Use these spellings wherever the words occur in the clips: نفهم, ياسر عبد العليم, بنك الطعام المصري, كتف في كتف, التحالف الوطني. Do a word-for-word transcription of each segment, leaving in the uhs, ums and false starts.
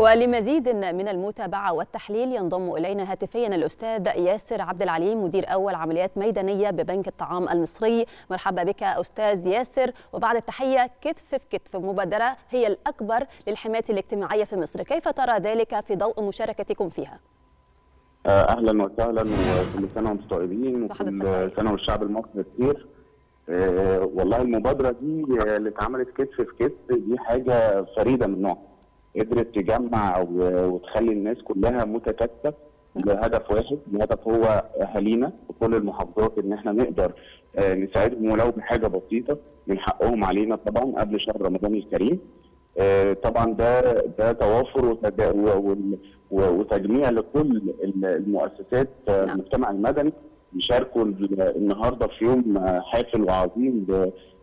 ولمزيد من المتابعة والتحليل ينضم إلينا هاتفيا الأستاذ ياسر عبد العليم، مدير أول عمليات ميدانية ببنك الطعام المصري. مرحبا بك أستاذ ياسر، وبعد التحية كتف في كتف مبادرة هي الأكبر للحماية الاجتماعية في مصر، كيف ترى ذلك في ضوء مشاركتكم فيها؟ أهلا وسهلا، وكل سنة وأنتم طيبين، وكل سنة والشعب المصري بخير. أه والله المبادرة دي اللي اتعملت كتف في كتف دي حاجة فريدة من نوعها، قدرت تجمع وتخلي الناس كلها متكاتفه لهدف واحد، الهدف هو اهالينا في كل المحافظات ان احنا نقدر نساعدهم ولو بحاجه بسيطه من حقهم علينا طبعا قبل شهر رمضان الكريم. طبعا ده ده توافر وتجميع لكل المؤسسات المجتمع المدني يشاركوا النهارده في يوم حافل وعظيم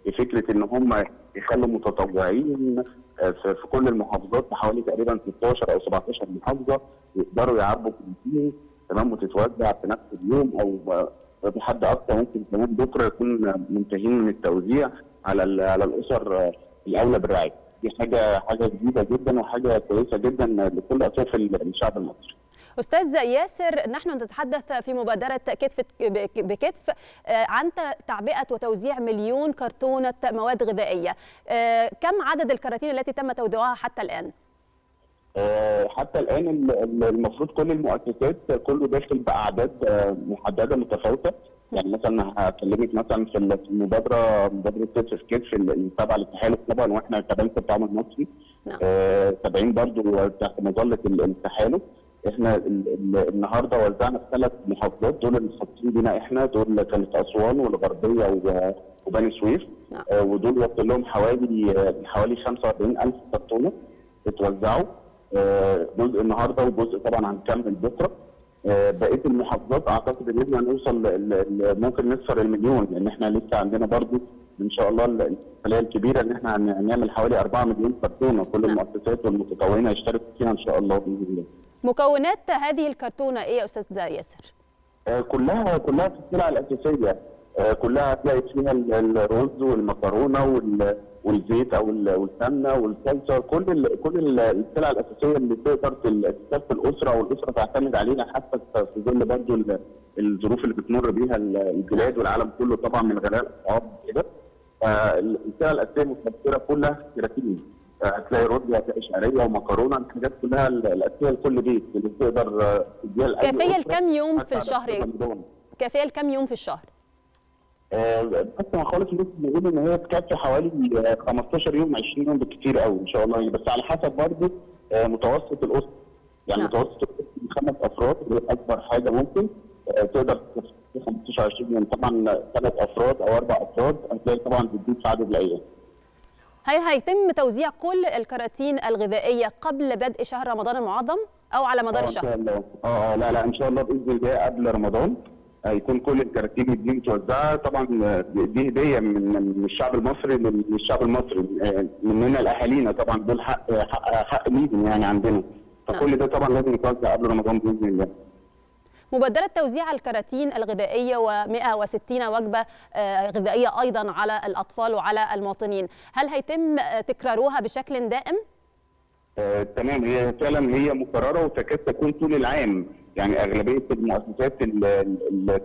بفكره ان هم يخلوا متطوعين في كل المحافظات بحوالي تقريبا ستاشر او سبعتاشر محافظه يقدروا يعبوا كميتين تمام، وتتوزع في نفس اليوم او بحد اقصى ممكن كمان بكره يكون منتهين من التوزيع على على الاسر الاولى بالرعايه. دي حاجه حاجه جديده جدا وحاجه كويسه جدا لكل اطراف الشعب المصري. أستاذ ياسر، نحن نتحدث في مبادرة كتف بكتف عن تعبئة وتوزيع مليون كرتونة مواد غذائية، كم عدد الكراتين التي تم توزيعها حتى الآن؟ حتى الآن المفروض كل المؤسسات كله داخل بأعداد محددة متفاوتة، يعني مثلا هكلمك مثلا في المبادرة مبادرة كتف في كتف اللي تابعة للتحالف طبعا، واحنا كبنك الطعام المصري تابعين برضه تحت مظلة التحالف. احنا النهارده وزعنا في ثلاث محافظات، دول اللي خاصين بينا احنا، دول كانت اسوان والغربيه وبني سويف، ودول وصل لهم حوالي حوالي خمسة وأربعين ألف كرتونه اتوزعوا، جزء النهارده وجزء طبعا هنكمل بكره. بقيه المحافظات اعتقد ان احنا هنوصل ممكن نكسر المليون، لان احنا لسه عندنا برضو ان شاء الله الخليه الكبيره ان احنا هنعمل حوالي أربعة مليون كرتونه، كل المؤسسات والمتطوعين هنا هيشتركوا فيها ان شاء الله باذن الله. مكونات هذه الكرتونه ايه يا استاذ ياسر؟ آه كلها كلها في السلع الاساسيه، آه كلها هتلاقي فيها الرز والمكرونه والزيت او والسمنه والصلصه، كل ال كل السلع الاساسيه اللي تقدر تكفي الاسره والاسره تعتمد عليها حتى في ظل برضه الظروف اللي بتمر بيها البلاد والعالم كله طبعا من غلاء الاسعار وكده. فالسلع الاساسيه المتوفره كلها كراتين، هتلاقي رز هتلاقي شعريه ومكرونه، الحاجات كلها الاساسيه لكل بيت اللي تقدر تديها لاي اسره. كافيه لكام يوم في الشهر؟ كافيه لكام يوم في الشهر؟ بس ما خالص لسه بنقول ان هي تكفي حوالي خمستاشر يوم عشرين يوم بالكثير قوي ان شاء الله يعني، بس على حسب برضه متوسط الاسره، يعني نعم. متوسط الاسره من خمس افراد اللي اكبر حاجه ممكن تقدر تكفي خمستاشر عشرين يوم، طبعا ثلاث افراد او اربع افراد هتلاقي طبعا بتزيد في عدد الايام. هل هيتم توزيع كل الكراتين الغذائيه قبل بدء شهر رمضان المعظم او على مدار الشهر؟ اه ان شاء الله، اه لا لا ان شاء الله باذن الله قبل رمضان هيكون كل الكراتين دي متوزعه، طبعا دي هديه من الشعب المصري للشعب المصري مننا لاهالينا، طبعا دول حق حق ليهم يعني عندنا، فكل ده طبعا لازم يتوزع قبل رمضان باذن الله. مبادرة توزيع الكراتين الغذائية ومئة وستين وجبة غذائية أيضا على الأطفال وعلى المواطنين، هل هيتم تكرارها بشكل دائم؟ آه، تمام، هي فعلا هي مكررة وتكاد تكون طول العام، يعني أغلبية المؤسسات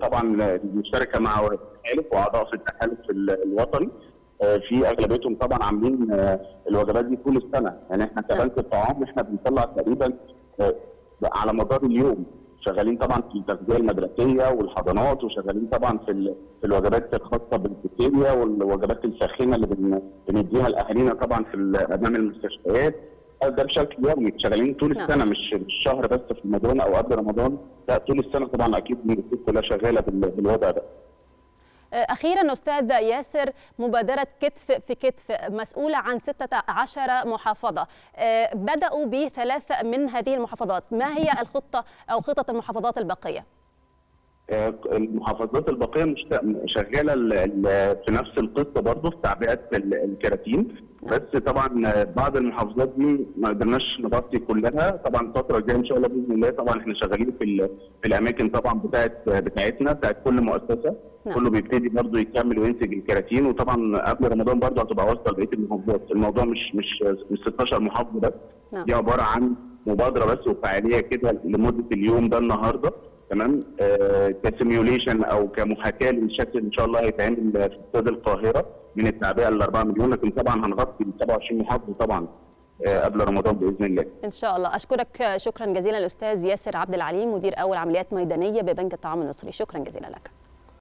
طبعا المشتركة مع التحالف وأعضاء في التحالف الوطني في اغلبيتهم طبعا عاملين الوجبات دي طول السنة، يعني احنا كبنك الطعام احنا بنطلع تقريبا على مدار اليوم، شغالين طبعا في التغذيه المدرسيه والحضانات، وشغالين طبعا في في الوجبات الخاصه بالكافيتيريا والوجبات الساخنه اللي بنديها لاهالينا طبعا في امام المستشفيات، ده بشكل يومي شغالين طول السنه، مش الشهر بس في رمضان او قبل رمضان، لا طول السنه طبعا اكيد المؤسسات كلها شغاله بالوضع ده. أخيرا أستاذ ياسر، مبادرة كتف في كتف مسؤولة عن ستة عشر محافظة، بدأوا بثلاثة من هذه المحافظات، ما هي الخطة أو خطط المحافظات الباقية؟ المحافظات الباقية مش شغالة في نفس القصة برضه في تعبئة الكراتين، بس طبعا بعض المحافظات دي ما قدرناش نغطي كلها، طبعا الفترة الجاية إن شاء الله بإذن الله طبعا احنا شغالين في في الأماكن طبعا بتاعت بتاعتنا بتاعت كل مؤسسة، كله بيبتدي برضه يكمل وينتج الكراتين، وطبعا قبل رمضان برضه هتبقى واصلة لبقية المحافظات، الموضوع مش مش مش ستاشر محافظة بس، دي عبارة عن مبادره بس وفعاليه كده لمده اليوم ده النهارده، تمام، آه كسيميوليشن او كمحاكاه للشكل ان شاء الله هيتعمل في استاد القاهره من التعبئه ال أربعة مليون، لكن طبعا هنغطي سبعة وعشرين محافظه طبعا قبل رمضان باذن الله. ان شاء الله. اشكرك شكرا جزيلا الاستاذ ياسر عبد العليم، مدير اول عمليات ميدانيه ببنك الطعام المصري، شكرا جزيلا لك.